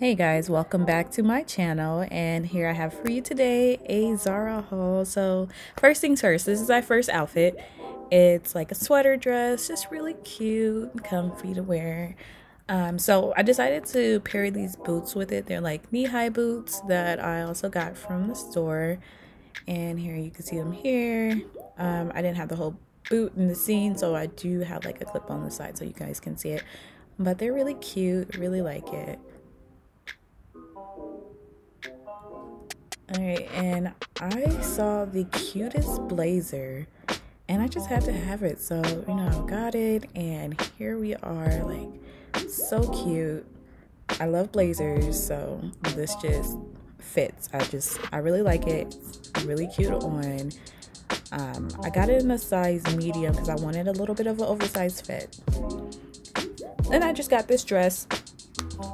Hey guys, welcome back to my channel, and here I have for you today a Zara haul. So first things first, this is my first outfit. It's like a sweater dress, just really cute and comfy to wear. So I decided to pair these boots with it. They're like knee-high boots that I also got from the store, and here you can see them here. I didn't have the whole boot in the scene, so I do have like a clip on the side so you guys can see it, but they're really cute, really like it. Alright, and I saw the cutest blazer and I just had to have it, so you know, I got it and here we are. Like, so cute. I love blazers, so this just fits. I really like it. It's really cute on. I got it in a size medium because I wanted a little bit of an oversized fit. Then I just got this dress.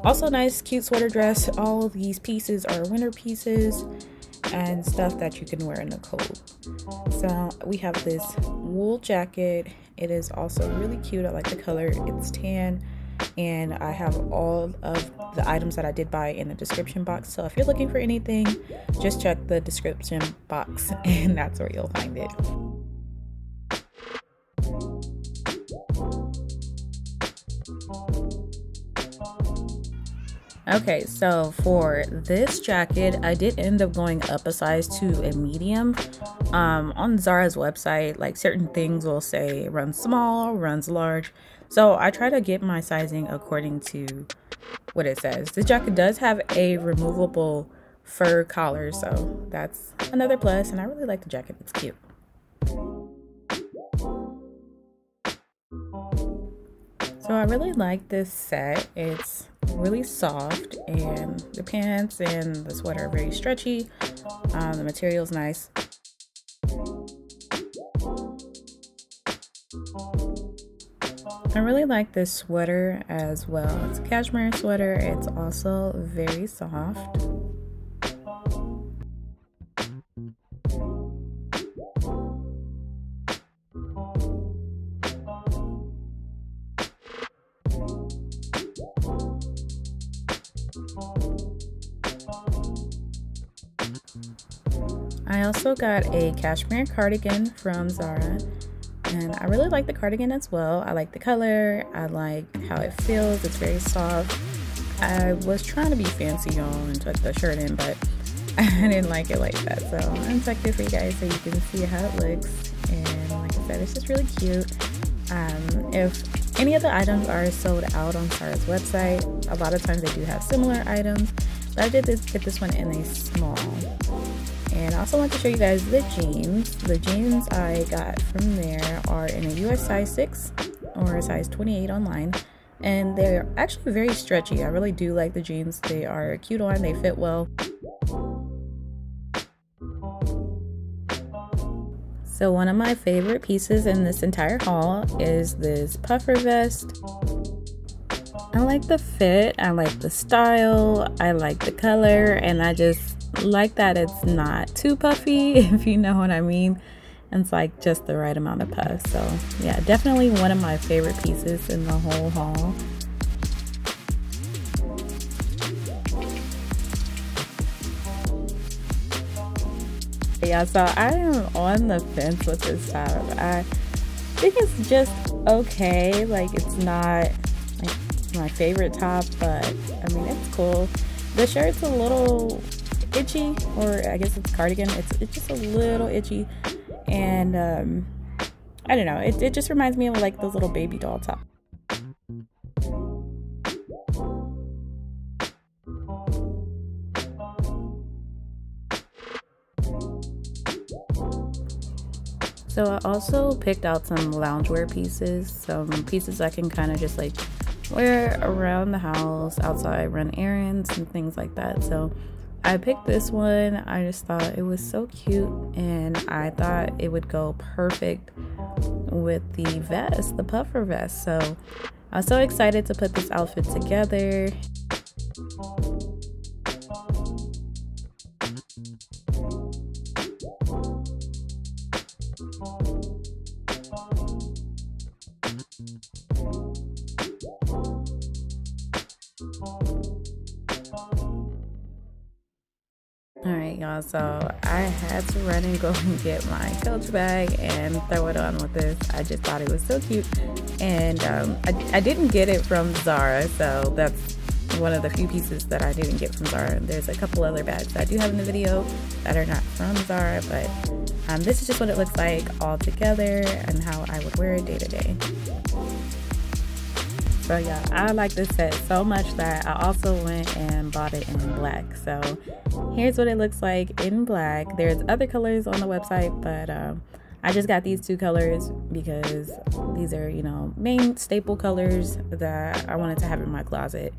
Also nice, cute sweater dress. All of these pieces are winter pieces and stuff that you can wear in the cold. So we have this wool jacket. It is also really cute. I like the color. It's tan, and I have all of the items that I did buy in the description box. So if you're looking for anything, just check the description box and that's where you'll find it. Okay, so for this jacket, I did end up going up a size to a medium. On Zara's website, like, certain things will say run small, runs large. So I try to get my sizing according to what it says. This jacket does have a removable fur collar, so that's another plus, and I really like the jacket. It's cute. So I really like this set. It's really soft, and the pants and the sweater are very stretchy. The material is nice. I really like this sweater as well. It's a cashmere sweater. It's also very soft. I also got a cashmere cardigan from Zara, and I really like the cardigan as well. I like the color, I like how it feels, it's very soft. I was trying to be fancy, y'all, and tuck the shirt in, but I didn't like it like that, so I untucked it for you guys so you can see how it looks. And like I said, it's just really cute. If any of the items are sold out on Zara's website, a lot of times they do have similar items, but I did get this one in a small. And I also want to show you guys the jeans. The jeans I got from there are in a US size 6 or a size 28 online, and they're actually very stretchy. I really do like the jeans. They are cute on, they fit well. So one of my favorite pieces in this entire haul is this puffer vest. I like the fit, I like the style, I like the color, and I just like that it's not too puffy, if you know what I mean. And it's like just the right amount of puff. So yeah, definitely one of my favorite pieces in the whole haul. Yeah, so I am on the fence with this top. I think it's just okay. Like, it's not like my favorite top, but I mean, it's cool. The shirt's a little itchy, or I guess it's cardigan. It's just a little itchy, and I don't know. It just reminds me of like those little baby doll tops. So I also picked out some loungewear pieses, some pieces I can kind of just like wear around the house, outside, run errands and things like that. So I picked this one. I just thought it was so cute, and I thought it would go perfect with the vest, the puffer vest. So I was so excited to put this outfit together. Alright y'all, so I had to run and go and get my Coach bag and throw it on with this. I just thought it was so cute, and I didn't get it from Zara, so that's one of the few pieces that I didn't get from Zara. There's a couple other bags that I do have in the video that are not from Zara, but this is just what it looks like all together and how I would wear it day to day. So yeah, I like this set so much that I also went and bought it in black. So here's what it looks like in black. There's other colors on the website, but I just got these two colors because these are, you know, main staple colors that I wanted to have in my closet.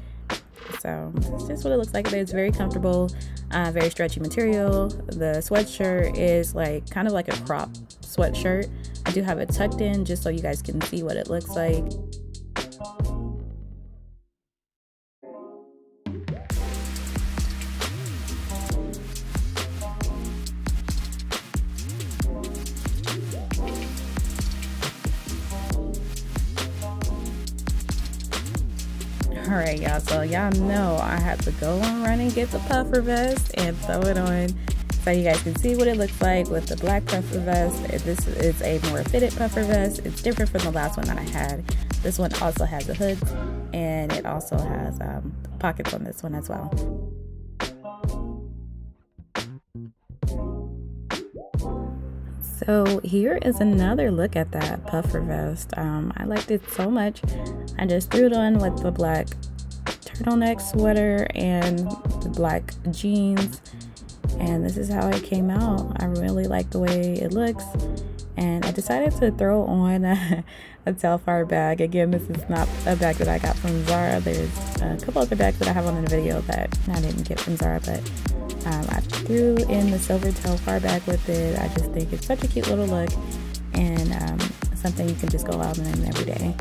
So it's just what it looks like. It's very comfortable, very stretchy material. The sweatshirt is like kind of like a crop sweatshirt. I do have it tucked in just so you guys can see what it looks like. Alright y'all, so y'all know I had to go and run and get the puffer vest and throw it on so you guys can see what it looks like with the black puffer vest. This is a more fitted puffer vest. It's different from the last one that I had. This one also has a hood, and it also has pockets on this one as well. So here is another look at that puffer vest. I liked it so much. I just threw it on with the black turtleneck sweater and the black jeans, and this is how it came out. I really like the way it looks, and I decided to throw on a Telfar bag. Again, this is not a bag that I got from Zara. There's a couple other bags that I have on the video that I didn't get from Zara, but I threw in the silver Telfar bag with it. I just think it's such a cute little look, and something you can just go out in every day.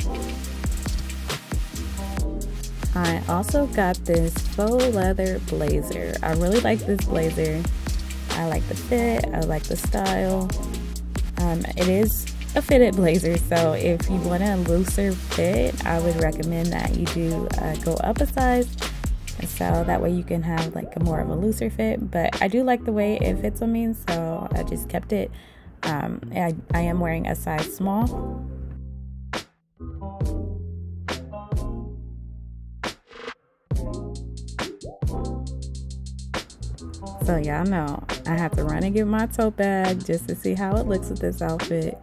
I also got this faux leather blazer. I really like this blazer. I like the fit, I like the style. It is a fitted blazer, so if you want a looser fit, I would recommend that you do go up a size, so that way you can have like a more of a looser fit. But I do like the way it fits on me, so I just kept it. I am wearing a size small. So y'all know I have to run and get my tote bag just to see how it looks with this outfit.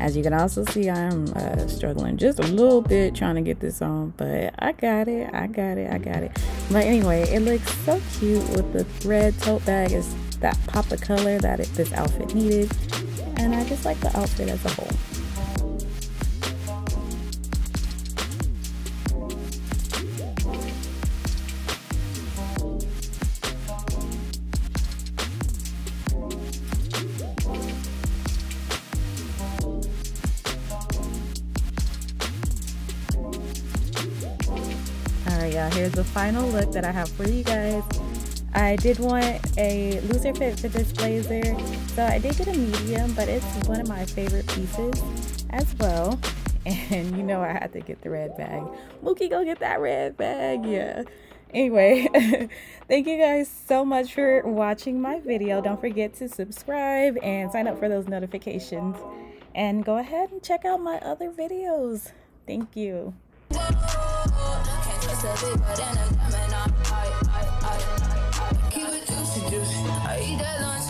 As you can also see, I'm struggling just a little bit trying to get this on, but I got it, I got it, I got it. But anyway, it looks so cute with the red tote bag. It's that pop of color that this outfit needed, and I just like the outfit as a whole. right, y'all, here's the final look that I have for you guys. I did want a looser fit for this blazer, so I did get a medium, but it's one of my favorite pieces as well. And you know I had to get the red bag. Mookie, go get that red bag, yeah. Anyway, thank you guys so much for watching my video. Don't forget to subscribe and sign up for those notifications. And go ahead and check out my other videos. Thank you. I eat that lunch.